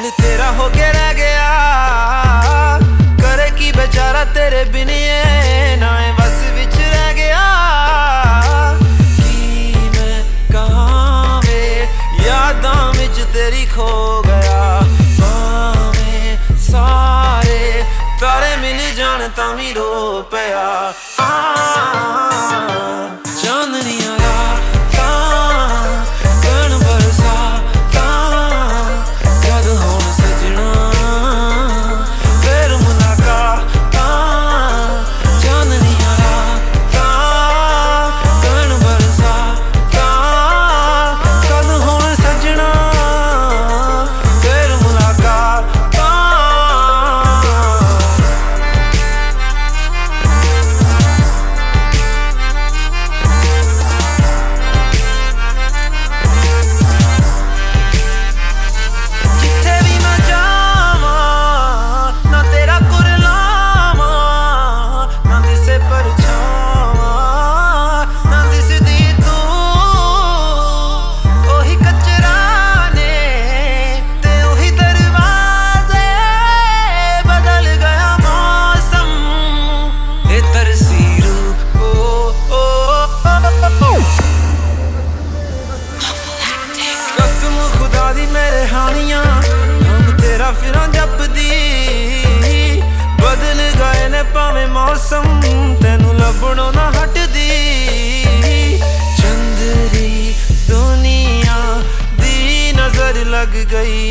दिल तेरा हो के रह गया, करे की बेचारा तेरे बिन ये ना बस विच रह गया। की मैं कहां वे यादां विच तेरी खो गया। भावें सारे तारे मिल जान तां वी रो पिया। फिर जप दी बदल गए ने पावे मौसम, तेनू लभणो ना हट दी। चंदरी दुनिया दी नजर लग गई।